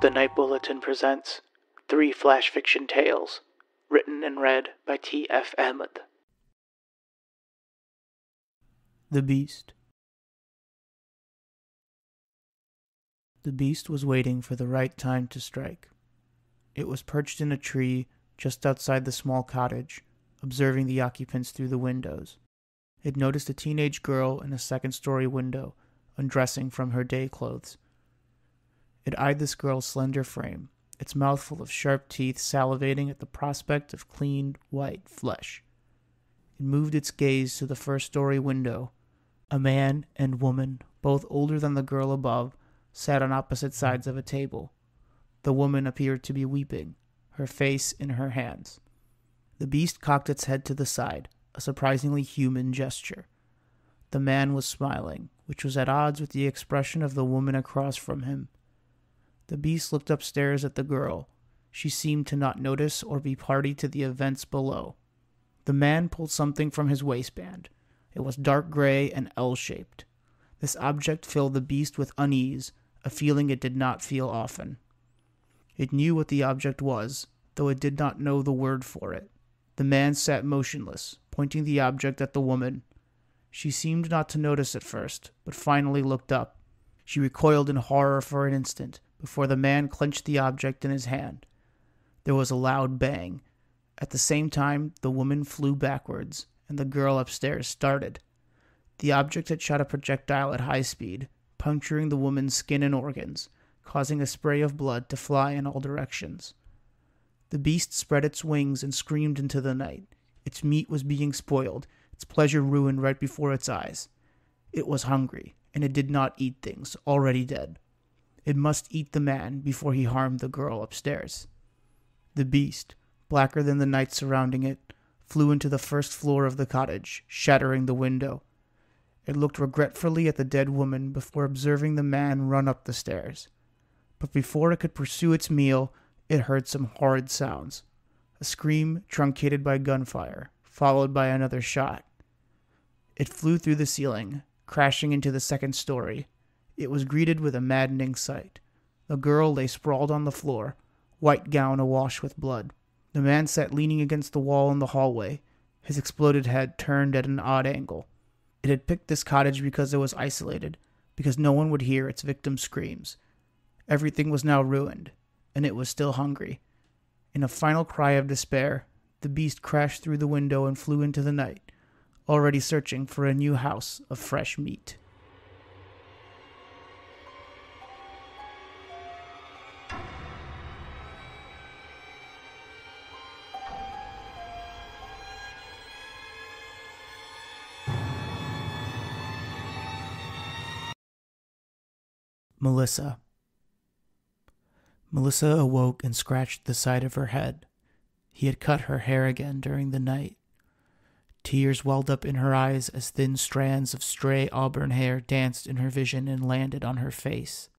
The Night Bulletin presents 3 flash fiction tales, written and read by TF Ahmad. The Beast. The beast was waiting for the right time to strike. It was perched in a tree just outside the small cottage, observing the occupants through the windows. It noticed a teenage girl in a second-story window, undressing from her day clothes. It eyed this girl's slender frame, its mouth full of sharp teeth salivating at the prospect of clean, white flesh. It moved its gaze to the first-story window. A man and woman, both older than the girl above, sat on opposite sides of a table. The woman appeared to be weeping, her face in her hands. The beast cocked its head to the side, a surprisingly human gesture. The man was smiling, which was at odds with the expression of the woman across from him. The beast looked upstairs at the girl. She seemed to not notice or be party to the events below. The man pulled something from his waistband. It was dark gray and L-shaped. This object filled the beast with unease, a feeling it did not feel often. It knew what the object was, though it did not know the word for it. The man sat motionless, pointing the object at the woman. She seemed not to notice at first, but finally looked up. She recoiled in horror for an instant, before the man clenched the object in his hand. There was a loud bang. At the same time, the woman flew backwards, and the girl upstairs started. The object had shot a projectile at high speed, puncturing the woman's skin and organs, causing a spray of blood to fly in all directions. The beast spread its wings and screamed into the night. Its meat was being spoiled, its pleasure ruined right before its eyes. It was hungry, and it did not eat things already dead. It must eat the man before he harmed the girl upstairs. The beast, blacker than the night surrounding it, flew into the first floor of the cottage, shattering the window. It looked regretfully at the dead woman before observing the man run up the stairs. But before it could pursue its meal, it heard some horrid sounds. A scream truncated by gunfire, followed by another shot. It flew through the ceiling, crashing into the second story. It was greeted with a maddening sight. The girl lay sprawled on the floor, white gown awash with blood. The man sat leaning against the wall in the hallway, his exploded head turned at an odd angle. It had picked this cottage because it was isolated, because no one would hear its victim's screams. Everything was now ruined, and it was still hungry. In a final cry of despair, the beast crashed through the window and flew into the night, already searching for a new house of fresh meat. Melissa awoke and scratched the side of her head. He had cut her hair again during the night. Tears welled up in her eyes as thin strands of stray auburn hair danced in her vision and landed on her face.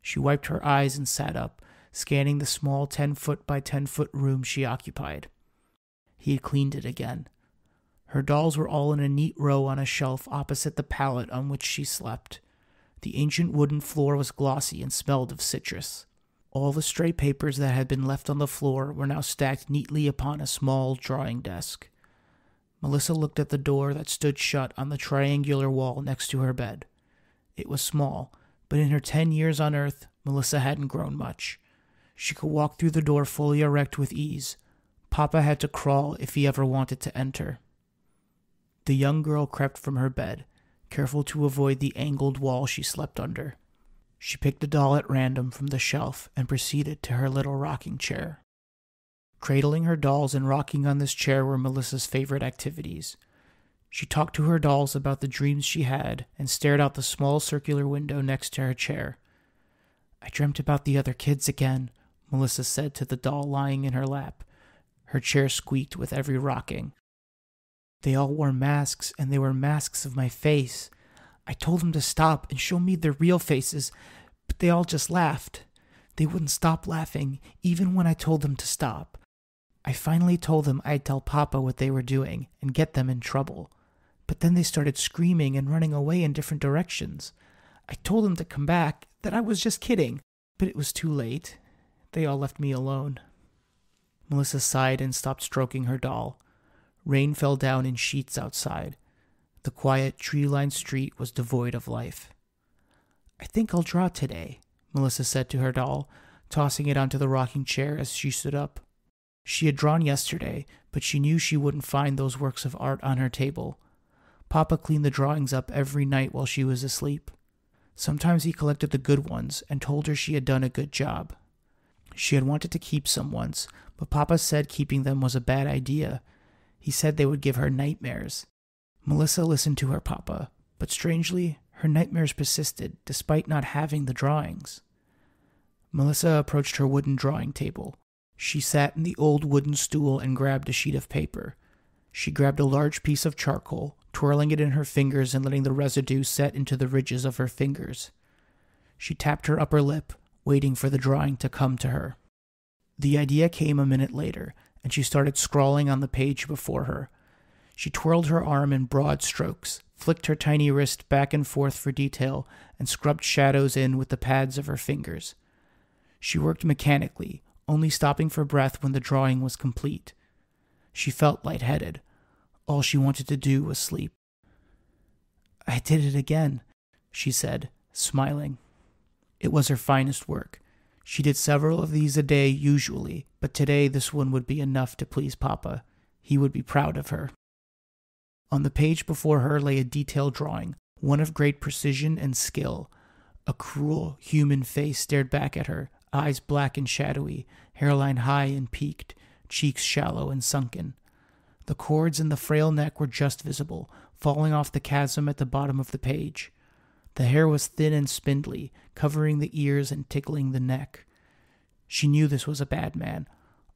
She wiped her eyes and sat up, scanning the small 10-foot by 10-foot room she occupied. He had cleaned it again. Her dolls were all in a neat row on a shelf opposite the pallet on which she slept. The ancient wooden floor was glossy and smelled of citrus. All the stray papers that had been left on the floor were now stacked neatly upon a small drawing desk. Melissa looked at the door that stood shut on the triangular wall next to her bed. It was small, but in her 10 years on Earth, Melissa hadn't grown much. She could walk through the door fully erect with ease. Papa had to crawl if he ever wanted to enter. The young girl crept from her bed, careful to avoid the angled wall she slept under. She picked a doll at random from the shelf and proceeded to her little rocking chair. Cradling her dolls and rocking on this chair were Melissa's favorite activities. She talked to her dolls about the dreams she had and stared out the small circular window next to her chair. "I dreamt about the other kids again," Melissa said to the doll lying in her lap. Her chair squeaked with every rocking. "They all wore masks, and they were masks of my face. I told them to stop and show me their real faces, but they all just laughed. They wouldn't stop laughing, even when I told them to stop. I finally told them I'd tell Papa what they were doing and get them in trouble. But then they started screaming and running away in different directions. I told them to come back, that I was just kidding. But it was too late. They all left me alone. Melissa sighed and stopped stroking her doll. Rain fell down in sheets outside. The quiet, tree-lined street was devoid of life. "I think I'll draw today," Melissa said to her doll, tossing it onto the rocking chair as she stood up. She had drawn yesterday, but she knew she wouldn't find those works of art on her table. Papa cleaned the drawings up every night while she was asleep. Sometimes he collected the good ones and told her she had done a good job. She had wanted to keep some once, but Papa said keeping them was a bad idea. He said they would give her nightmares. Melissa listened to her Papa, but strangely, her nightmares persisted despite not having the drawings. Melissa approached her wooden drawing table. She sat in the old wooden stool and grabbed a sheet of paper. She grabbed a large piece of charcoal, twirling it in her fingers and letting the residue set into the ridges of her fingers. She tapped her upper lip, waiting for the drawing to come to her. The idea came a minute later, and she started scrawling on the page before her. She twirled her arm in broad strokes, flicked her tiny wrist back and forth for detail, and scrubbed shadows in with the pads of her fingers. She worked mechanically, only stopping for breath when the drawing was complete. She felt lightheaded. All she wanted to do was sleep. "I did it again," she said, smiling. It was her finest work. She did several of these a day usually, but today this one would be enough to please Papa. He would be proud of her. On the page before her lay a detailed drawing, one of great precision and skill. A cruel, human face stared back at her, eyes black and shadowy, hairline high and peaked, cheeks shallow and sunken. The cords in the frail neck were just visible, falling off the chasm at the bottom of the page. The hair was thin and spindly, covering the ears and tickling the neck. She knew this was a bad man.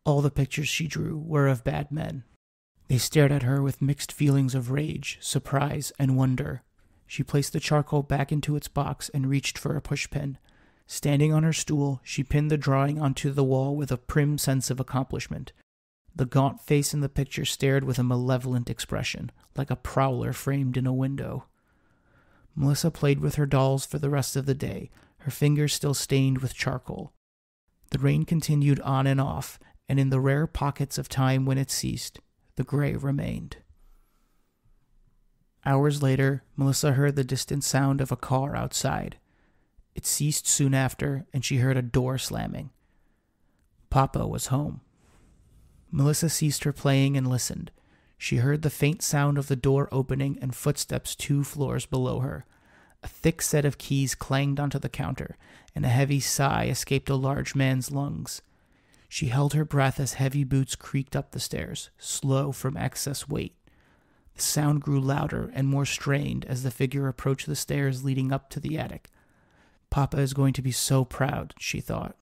All the pictures she drew were of bad men. They stared at her with mixed feelings of rage, surprise, and wonder. She placed the charcoal back into its box and reached for a pushpin. Standing on her stool, she pinned the drawing onto the wall with a prim sense of accomplishment. The gaunt face in the picture stared with a malevolent expression, like a prowler framed in a window. Melissa played with her dolls for the rest of the day, her fingers still stained with charcoal. The rain continued on and off, and in the rare pockets of time when it ceased, the gray remained. Hours later, Melissa heard the distant sound of a car outside. It ceased soon after, and she heard a door slamming. Papa was home. Melissa ceased her playing and listened. She heard the faint sound of the door opening and footsteps 2 floors below her. A thick set of keys clanged onto the counter, and a heavy sigh escaped a large man's lungs. She held her breath as heavy boots creaked up the stairs, slow from excess weight. The sound grew louder and more strained as the figure approached the stairs leading up to the attic. Papa is going to be so proud, she thought.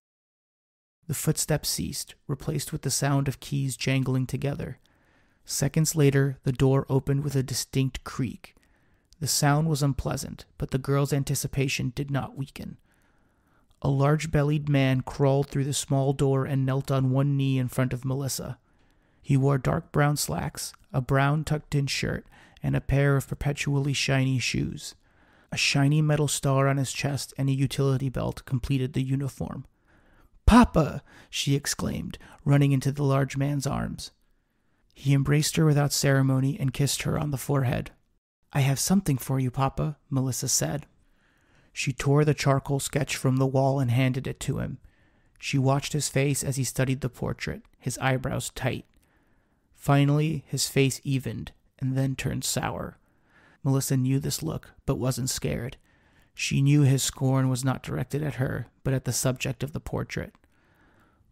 The footsteps ceased, replaced with the sound of keys jangling together. Seconds later, the door opened with a distinct creak. The sound was unpleasant, but the girl's anticipation did not weaken. A large-bellied man crawled through the small door and knelt on one knee in front of Melissa. He wore dark brown slacks, a brown tucked-in shirt, and a pair of perpetually shiny shoes. A shiny metal star on his chest and a utility belt completed the uniform. "Papa!" she exclaimed, running into the large man's arms. He embraced her without ceremony and kissed her on the forehead. "I have something for you, Papa," Melissa said. She tore the charcoal sketch from the wall and handed it to him. She watched his face as he studied the portrait, his eyebrows tight. Finally, his face evened and then turned sour. Melissa knew this look, but wasn't scared. She knew his scorn was not directed at her, but at the subject of the portrait.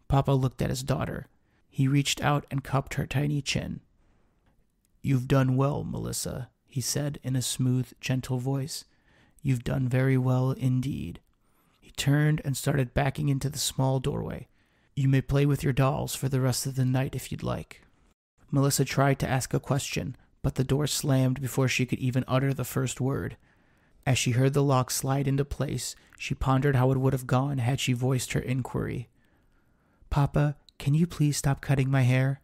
Papa looked at his daughter. He reached out and cupped her tiny chin. "You've done well, Melissa," he said in a smooth, gentle voice. "You've done very well indeed." He turned and started backing into the small doorway. "You may play with your dolls for the rest of the night if you'd like." Melissa tried to ask a question, but the door slammed before she could even utter the first word. As she heard the lock slide into place, she pondered how it would have gone had she voiced her inquiry. "Papa, can you please stop cutting my hair?"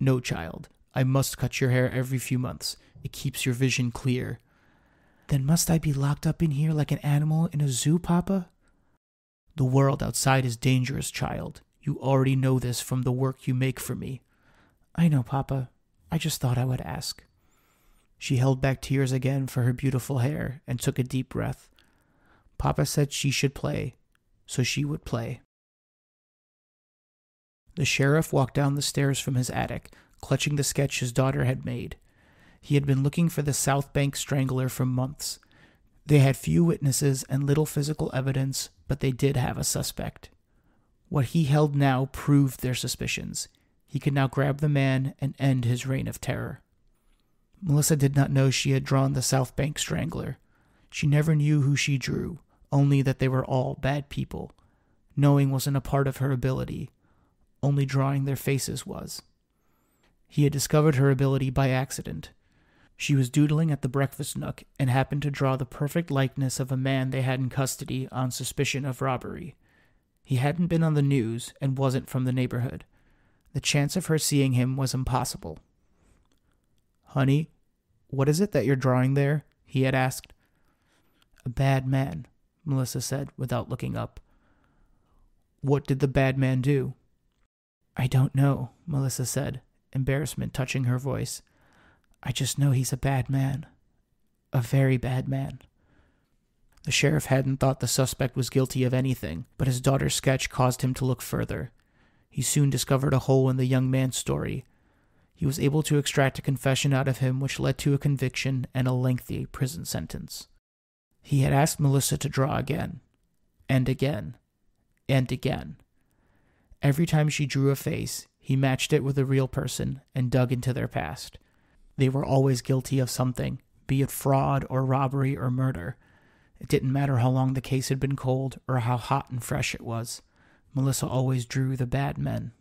"No, child. I must cut your hair every few months. It keeps your vision clear." "Then must I be locked up in here like an animal in a zoo, Papa?" The world outside is dangerous, child. You already know this from the work you make for me. I know, Papa. I just thought I would ask. She held back tears again for her beautiful hair and took a deep breath. Papa said she should play, so she would play. The sheriff walked down the stairs from his attic, clutching the sketch his daughter had made. He had been looking for the South Bank Strangler for months. They had few witnesses and little physical evidence, but they did have a suspect. What he held now proved their suspicions. He could now grab the man and end his reign of terror. Melissa did not know she had drawn the South Bank Strangler. She never knew who she drew, only that they were all bad people. Knowing wasn't a part of her ability. Only drawing their faces was. He had discovered her ability by accident. She was doodling at the breakfast nook and happened to draw the perfect likeness of a man they had in custody on suspicion of robbery. He hadn't been on the news and wasn't from the neighborhood. The chance of her seeing him was impossible. "Honey, what is it that you're drawing there?" he had asked. "A bad man," Melissa said without looking up. "What did the bad man do?" "I don't know," Melissa said, embarrassment touching her voice. "I just know he's a bad man. A very bad man." The sheriff hadn't thought the suspect was guilty of anything, but his daughter's sketch caused him to look further. He soon discovered a hole in the young man's story. He was able to extract a confession out of him which led to a conviction and a lengthy prison sentence. He had asked Melissa to draw again, and again, and again. Every time she drew a face, he matched it with a real person and dug into their past. They were always guilty of something, be it fraud or robbery or murder. It didn't matter how long the case had been cold or how hot and fresh it was. Melissa always drew the bad men.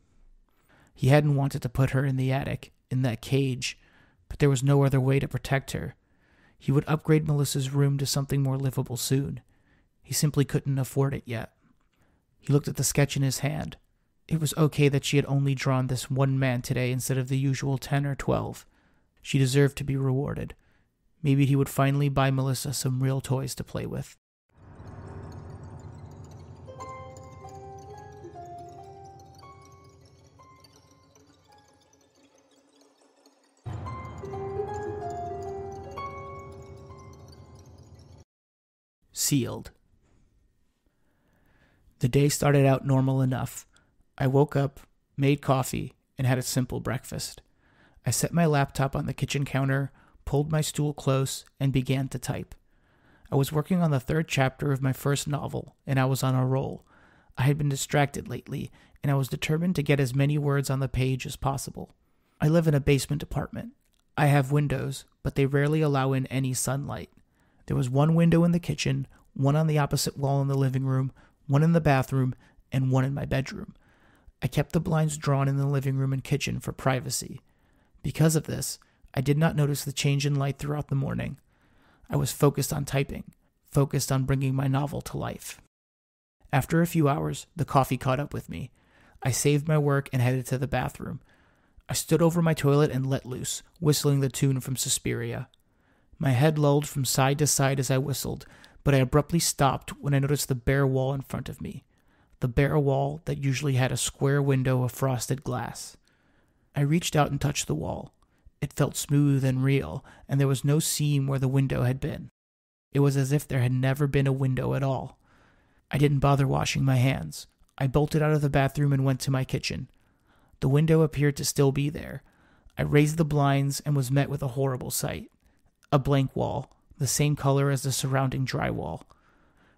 He hadn't wanted to put her in the attic, in that cage, but there was no other way to protect her. He would upgrade Melissa's room to something more livable soon. He simply couldn't afford it yet. He looked at the sketch in his hand. It was okay that she had only drawn this one man today instead of the usual 10 or 12. She deserved to be rewarded. Maybe he would finally buy Melissa some real toys to play with. Sealed. The day started out normal enough. I woke up, made coffee, and had a simple breakfast. I set my laptop on the kitchen counter, pulled my stool close, and began to type. I was working on the third chapter of my first novel, and I was on a roll. I had been distracted lately, and I was determined to get as many words on the page as possible. I live in a basement apartment. I have windows, but they rarely allow in any sunlight. There was one window in the kitchen, one on the opposite wall in the living room, one in the bathroom, and one in my bedroom. I kept the blinds drawn in the living room and kitchen for privacy. Because of this, I did not notice the change in light throughout the morning. I was focused on typing, focused on bringing my novel to life. After a few hours, the coffee caught up with me. I saved my work and headed to the bathroom. I stood over my toilet and let loose, whistling the tune from Suspiria. My head lulled from side to side as I whistled, but I abruptly stopped when I noticed the bare wall in front of me, the bare wall that usually had a square window of frosted glass. I reached out and touched the wall. It felt smooth and real, and there was no seam where the window had been. It was as if there had never been a window at all. I didn't bother washing my hands. I bolted out of the bathroom and went to my kitchen. The window appeared to still be there. I raised the blinds and was met with a horrible sight. A blank wall, the same color as the surrounding drywall.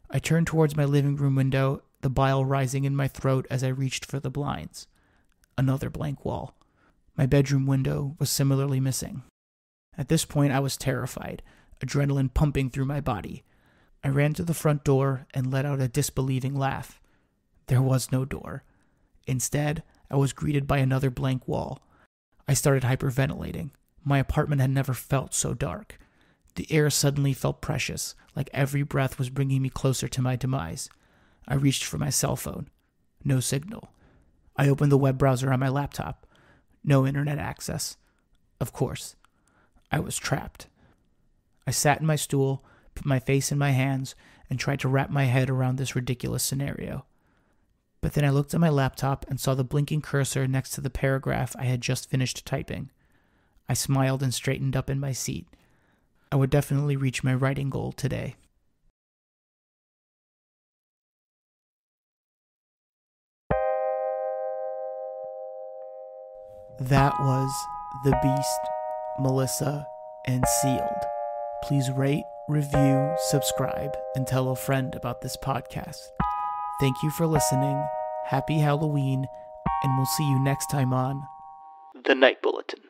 I turned towards my living room window, the bile rising in my throat as I reached for the blinds. Another blank wall. My bedroom window was similarly missing. At this point, I was terrified, adrenaline pumping through my body. I ran to the front door and let out a disbelieving laugh. There was no door. Instead, I was greeted by another blank wall. I started hyperventilating. My apartment had never felt so dark. The air suddenly felt precious, like every breath was bringing me closer to my demise. I reached for my cell phone. No signal. I opened the web browser on my laptop. No internet access. Of course. I was trapped. I sat in my stool, put my face in my hands, and tried to wrap my head around this ridiculous scenario. But then I looked at my laptop and saw the blinking cursor next to the paragraph I had just finished typing. I smiled and straightened up in my seat. I would definitely reach my writing goal today. That was The Beast, Melissa, and Sealed. Please rate, review, subscribe, and tell a friend about this podcast. Thank you for listening. Happy Halloween, and we'll see you next time on The Night Bulletin.